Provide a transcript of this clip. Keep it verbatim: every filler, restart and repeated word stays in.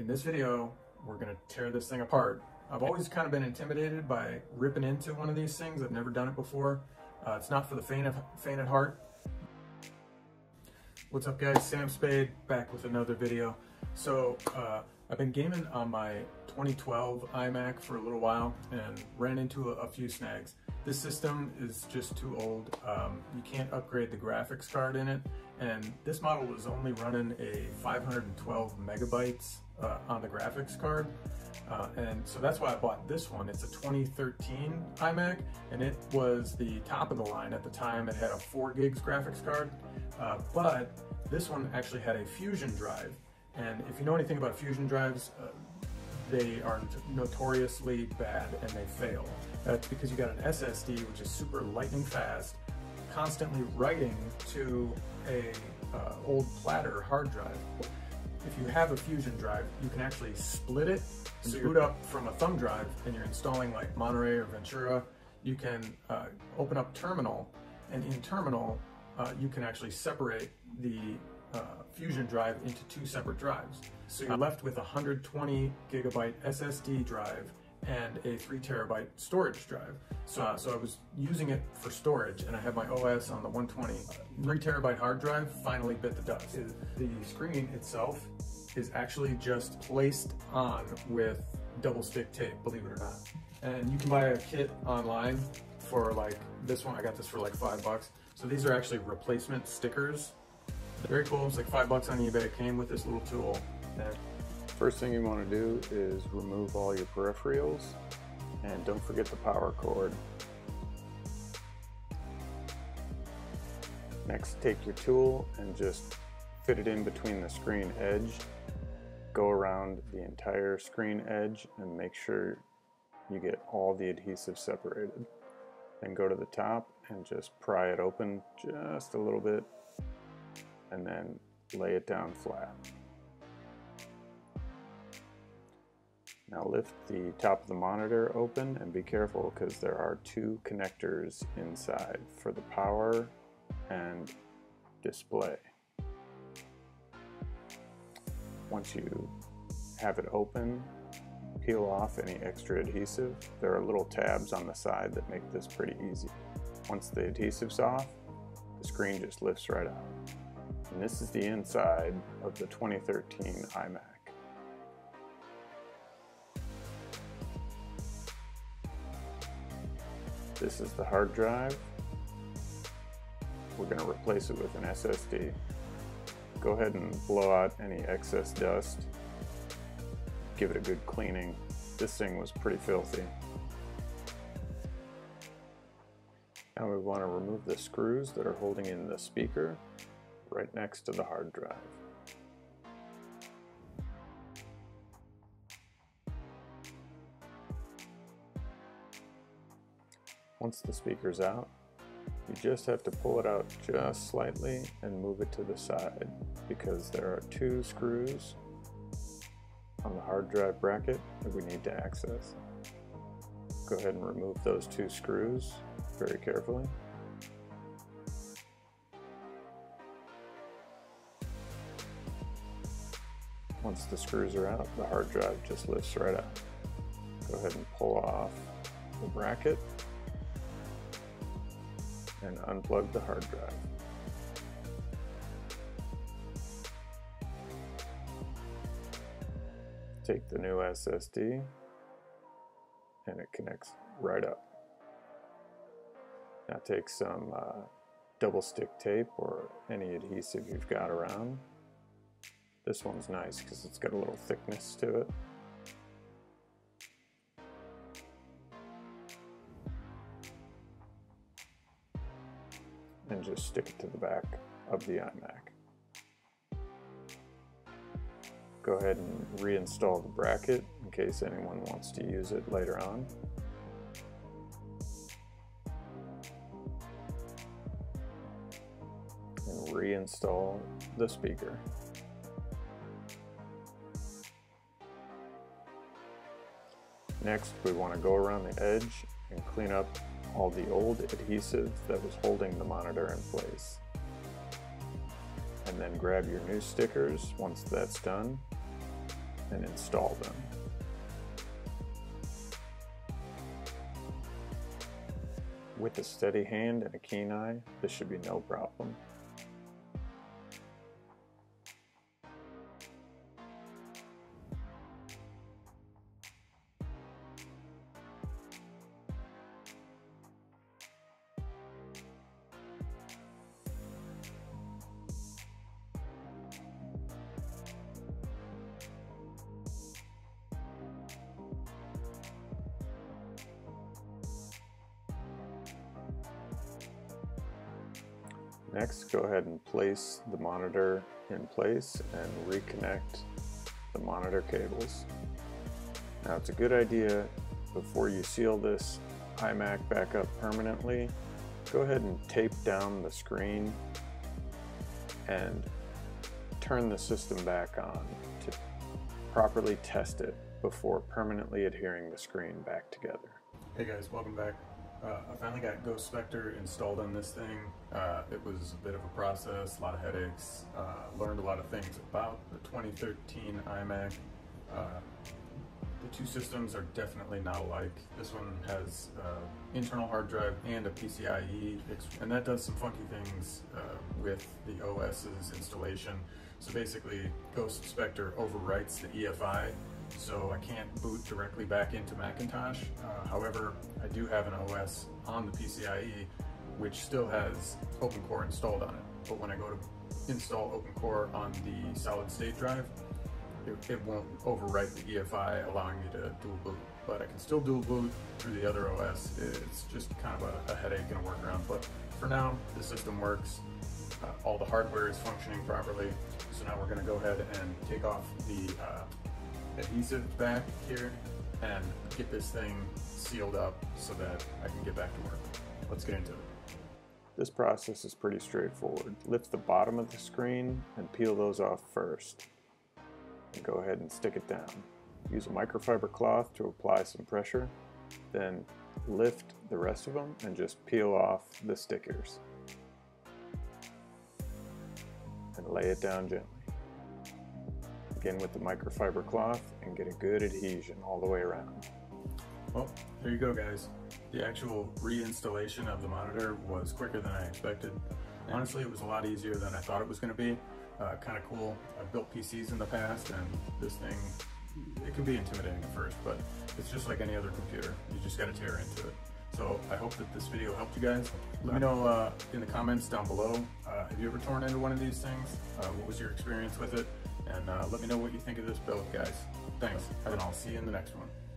In this video, we're gonna tear this thing apart. I've always kind of been intimidated by ripping into one of these things. I've never done it before. Uh, it's not for the faint of faint at heart. What's up guys, Sam Spade back with another video. So uh, I've been gaming on my twenty twelve iMac for a little while and ran into a, a few snags. This system is just too old. Um, you can't upgrade the graphics card in it. And this model was only running a five hundred twelve megabytes uh, on the graphics card. Uh, and so that's why I bought this one. It's a twenty thirteen iMac, and it was the top of the line at the time. It had a four gigs graphics card, uh, but this one actually had a Fusion Drive. And if you know anything about Fusion Drives, uh, they are notoriously bad and they fail. That's because you got an S S D, which is super lightning fast, constantly writing to a uh, old platter hard drive. If you have a Fusion Drive, you can actually split it, so you boot up from a thumb drive and you're installing like Monterey or Ventura. You can uh, open up Terminal, and in Terminal, uh, you can actually separate the uh, Fusion Drive into two separate drives. So you're left with a one hundred twenty gigabyte S S D drive and a three terabyte storage drive. So, uh, so I was using it for storage, and I had my O S on the one twenty. Uh, three terabyte hard drive finally bit the dust. The screen itself is actually just placed on with double stick tape, believe it or not. And you can buy a kit online for like this one. I got this for like five bucks. So these are actually replacement stickers. Very cool. It's like five bucks on eBay. It came with this little tool. And first thing you want to do is remove all your peripherals, and don't forget the power cord. Next, take your tool and just fit it in between the screen edge. Go around the entire screen edge and make sure you get all the adhesive separated. Then go to the top and just pry it open just a little bit, and then lay it down flat. Now lift the top of the monitor open, and be careful because there are two connectors inside for the power and display. Once you have it open, peel off any extra adhesive. There are little tabs on the side that make this pretty easy. Once the adhesive's off, the screen just lifts right out. And this is the inside of the twenty thirteen iMac. This is the hard drive. We're going to replace it with an S S D. Go ahead and blow out any excess dust. Give it a good cleaning. This thing was pretty filthy. Now we want to remove the screws that are holding in the speaker right next to the hard drive. Once the speaker's out, you just have to pull it out just slightly and move it to the side, because there are two screws on the hard drive bracket that we need to access. Go ahead and remove those two screws very carefully. Once the screws are out, the hard drive just lifts right up. Go ahead and pull off the bracket and unplug the hard drive. Take the new S S D, and it connects right up. Now take some uh, double stick tape or any adhesive you've got around. This one's nice because it's got a little thickness to it. And just stick it to the back of the iMac. Go ahead and reinstall the bracket in case anyone wants to use it later on. And reinstall the speaker. Next, we want to go around the edge and clean up all the old adhesive that was holding the monitor in place. And then grab your new stickers once that's done and install them. With a steady hand and a keen eye, this should be no problem. Next, go ahead and place the monitor in place and reconnect the monitor cables. Now, it's a good idea before you seal this iMac back up permanently, go ahead and tape down the screen and turn the system back on to properly test it before permanently adhering the screen back together. Hey guys, welcome back. Uh, I finally got Ghost Spectre installed on this thing. Uh, it was a bit of a process, a lot of headaches, uh, learned a lot of things about the twenty thirteen iMac. Uh, the two systems are definitely not alike. This one has an uh, internal hard drive and a P C I E, and that does some funky things uh, with the O S's installation. So basically, Ghost Spectre overwrites the E F I. So I can't boot directly back into Macintosh. Uh, however, I do have an O S on the P C I E, which still has OpenCore installed on it. But when I go to install OpenCore on the solid state drive, it, it won't overwrite the E F I, allowing me to dual boot. But I can still dual boot through the other O S. It's just kind of a, a headache and a workaround. But for now, the system works. Uh, all the hardware is functioning properly. So now we're gonna go ahead and take off the uh, adhesive back here and get this thing sealed up so that I can get back to work. Let's get into it. This process is pretty straightforward. Lift the bottom of the screen and peel those off first. And go ahead and stick it down. Use a microfiber cloth to apply some pressure, then lift the rest of them and just peel off the stickers. And lay it down gently. Again with the microfiber cloth and get a good adhesion all the way around. Well, there you go guys. The actual reinstallation of the monitor was quicker than I expected. Honestly, it was a lot easier than I thought it was going to be. Uh, kind of cool. I've built P Cs in the past and this thing, it can be intimidating at first, but it's just like any other computer. You just got to tear into it. So I hope that this video helped you guys. Let me know uh, in the comments down below, uh, have you ever torn into one of these things? Uh, what was your experience with it? And uh, let me know what you think of this build, guys. Thanks, and I'll see you in the next one.